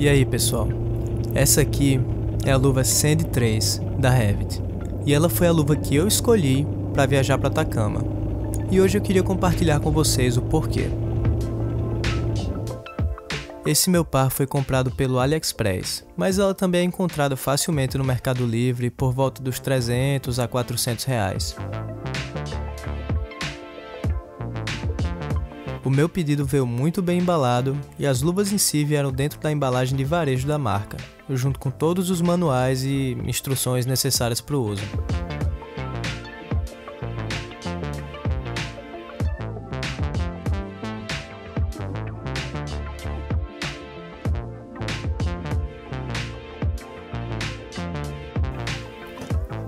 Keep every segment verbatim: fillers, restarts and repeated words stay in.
E aí pessoal, essa aqui é a luva sand três da Revit e ela foi a luva que eu escolhi para viajar para Atacama e hoje eu queria compartilhar com vocês o porquê. Esse meu par foi comprado pelo AliExpress, mas ela também é encontrada facilmente no Mercado Livre por volta dos trezentos a quatrocentos reais. O meu pedido veio muito bem embalado e as luvas em si vieram dentro da embalagem de varejo da marca, junto com todos os manuais e instruções necessárias para o uso.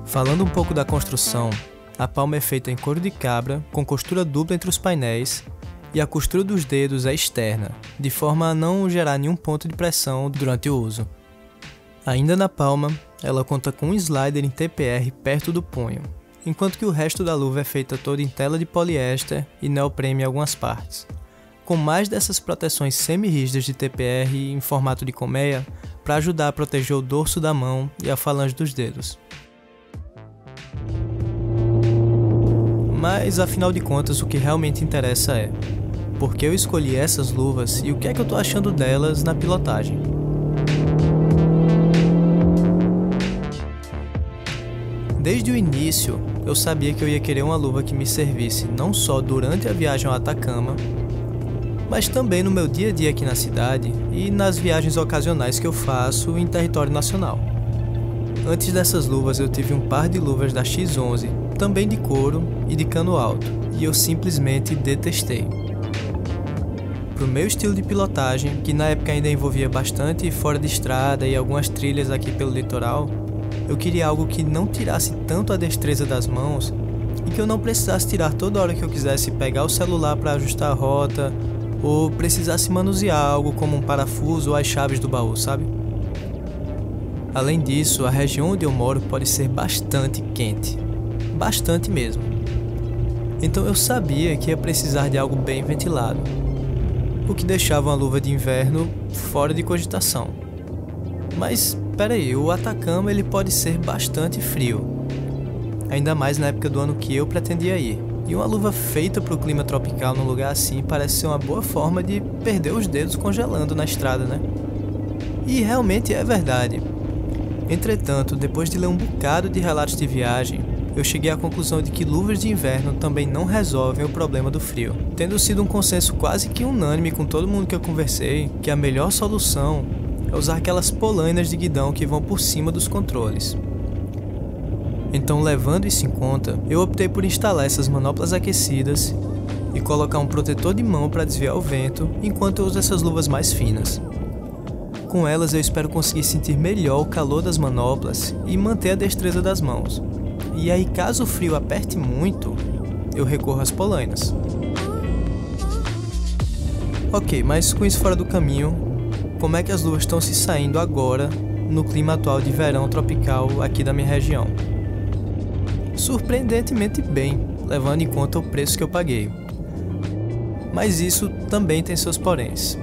Falando um pouco da construção, a palma é feita em couro de cabra, com costura dupla entre os painéis, e a costura dos dedos é externa, de forma a não gerar nenhum ponto de pressão durante o uso. Ainda na palma, ela conta com um slider em T P R perto do punho, enquanto que o resto da luva é feita toda em tela de poliéster e neoprene em algumas partes. Com mais dessas proteções semi-rígidas de T P R em formato de colmeia, para ajudar a proteger o dorso da mão e a falange dos dedos. Mas afinal de contas o que realmente interessa é porque eu escolhi essas luvas e o que é que eu tô achando delas na pilotagem. Desde o início eu sabia que eu ia querer uma luva que me servisse não só durante a viagem ao Atacama, mas também no meu dia a dia aqui na cidade e nas viagens ocasionais que eu faço em território nacional. Antes dessas luvas eu tive um par de luvas da X onze, também de couro e de cano alto, e eu simplesmente detestei. Pro meu estilo de pilotagem, que na época ainda envolvia bastante fora de estrada e algumas trilhas aqui pelo litoral, eu queria algo que não tirasse tanto a destreza das mãos e que eu não precisasse tirar toda hora que eu quisesse pegar o celular para ajustar a rota ou precisasse manusear algo como um parafuso ou as chaves do baú, sabe? Além disso, a região onde eu moro pode ser bastante quente, bastante mesmo, então eu sabia que ia precisar de algo bem ventilado, o que deixava uma luva de inverno fora de cogitação. Mas peraí, o Atacama ele pode ser bastante frio, ainda mais na época do ano que eu pretendia ir, e uma luva feita para o clima tropical num lugar assim parece ser uma boa forma de perder os dedos congelando na estrada, né? E realmente é verdade. Entretanto, depois de ler um bocado de relatos de viagem, eu cheguei à conclusão de que luvas de inverno também não resolvem o problema do frio, tendo sido um consenso quase que unânime com todo mundo que eu conversei, que a melhor solução é usar aquelas polainas de guidão que vão por cima dos controles. Então, levando isso em conta, eu optei por instalar essas manoplas aquecidas e colocar um protetor de mão para desviar o vento, enquanto eu uso essas luvas mais finas. Com elas eu espero conseguir sentir melhor o calor das manoplas e manter a destreza das mãos. E aí caso o frio aperte muito, eu recorro às polainas. Ok, mas com isso fora do caminho, como é que as luvas estão se saindo agora no clima atual de verão tropical aqui da minha região? Surpreendentemente bem, levando em conta o preço que eu paguei. Mas isso também tem seus poréns.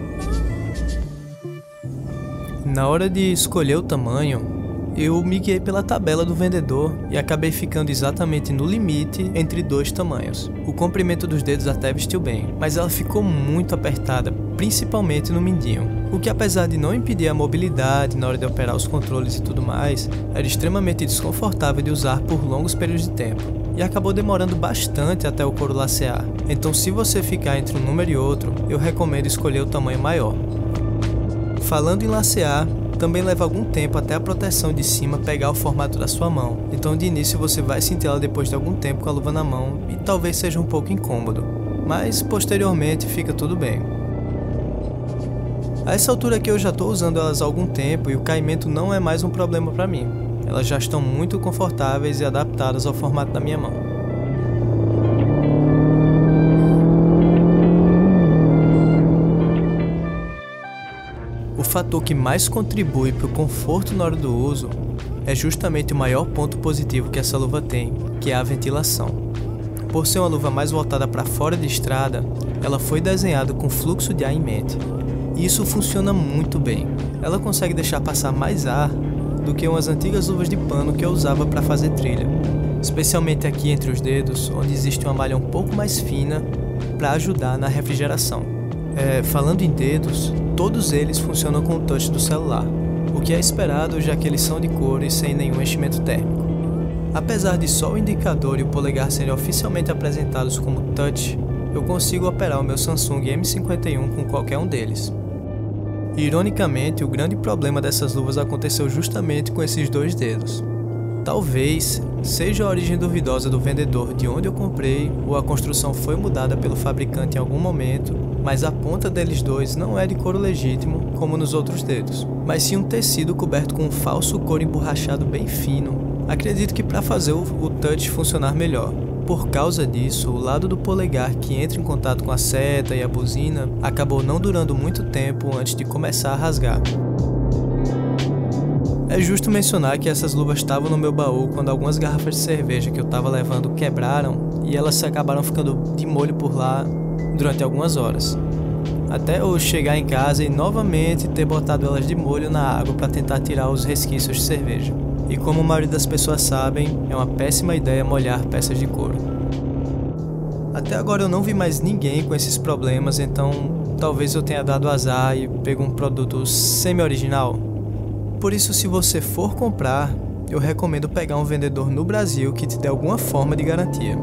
Na hora de escolher o tamanho, eu me guiei pela tabela do vendedor e acabei ficando exatamente no limite entre dois tamanhos. O comprimento dos dedos até vestiu bem, mas ela ficou muito apertada, principalmente no mindinho, o que apesar de não impedir a mobilidade na hora de operar os controles e tudo mais, era extremamente desconfortável de usar por longos períodos de tempo, e acabou demorando bastante até o couro lacear. Então se você ficar entre um número e outro, eu recomendo escolher o tamanho maior. Falando em lacear, também leva algum tempo até a proteção de cima pegar o formato da sua mão, então de início você vai sentir ela depois de algum tempo com a luva na mão e talvez seja um pouco incômodo, mas posteriormente fica tudo bem. A essa altura aqui eu já estou usando elas há algum tempo e o caimento não é mais um problema para mim, elas já estão muito confortáveis e adaptadas ao formato da minha mão. O fator que mais contribui para o conforto na hora do uso é justamente o maior ponto positivo que essa luva tem, que é a ventilação. Por ser uma luva mais voltada para fora de estrada, ela foi desenhada com fluxo de ar em mente, e isso funciona muito bem. Ela consegue deixar passar mais ar do que umas antigas luvas de pano que eu usava para fazer trilha, especialmente aqui entre os dedos, onde existe uma malha um pouco mais fina para ajudar na refrigeração. É, falando em dedos, todos eles funcionam com o touch do celular, o que é esperado já que eles são de couro e sem nenhum enchimento térmico. Apesar de só o indicador e o polegar serem oficialmente apresentados como touch, eu consigo operar o meu Samsung M cinquenta e um com qualquer um deles. Ironicamente, o grande problema dessas luvas aconteceu justamente com esses dois dedos. Talvez seja a origem duvidosa do vendedor de onde eu comprei, ou a construção foi mudada pelo fabricante em algum momento, mas a ponta deles dois não é de couro legítimo, como nos outros dedos, mas sim um tecido coberto com um falso couro emborrachado bem fino. Acredito que para fazer o touch funcionar melhor. Por causa disso, o lado do polegar que entra em contato com a seta e a buzina acabou não durando muito tempo antes de começar a rasgar. É justo mencionar que essas luvas estavam no meu baú quando algumas garrafas de cerveja que eu estava levando quebraram e elas acabaram ficando de molho por lá durante algumas horas, até eu chegar em casa e novamente ter botado elas de molho na água para tentar tirar os resquícios de cerveja. E como a maioria das pessoas sabem, é uma péssima ideia molhar peças de couro. Até agora eu não vi mais ninguém com esses problemas, então talvez eu tenha dado azar e pego um produto semi-original. Por isso, se você for comprar, eu recomendo pegar um vendedor no Brasil que te dê alguma forma de garantia.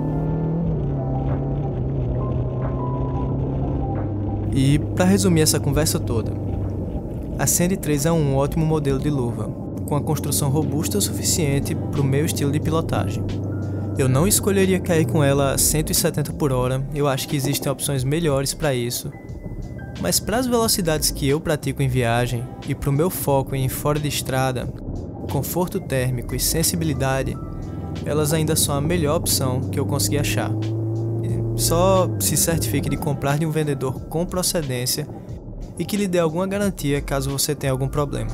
E para resumir essa conversa toda, a sand três é um ótimo modelo de luva, com a construção robusta o suficiente para o meu estilo de pilotagem. Eu não escolheria cair com ela a cento e setenta por hora, eu acho que existem opções melhores para isso, mas para as velocidades que eu pratico em viagem e para o meu foco em fora de estrada, conforto térmico e sensibilidade, elas ainda são a melhor opção que eu consegui achar. Só se certifique de comprar de um vendedor com procedência e que lhe dê alguma garantia caso você tenha algum problema.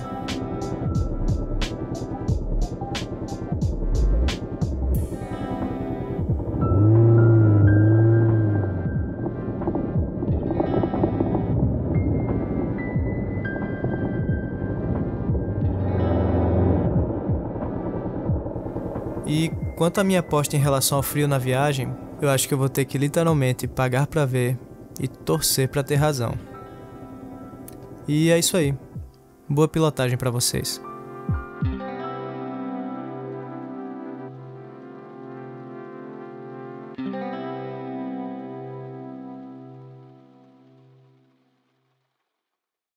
E quanto à minha aposta em relação ao frio na viagem, eu acho que eu vou ter que literalmente pagar pra ver e torcer pra ter razão. E é isso aí. Boa pilotagem pra vocês.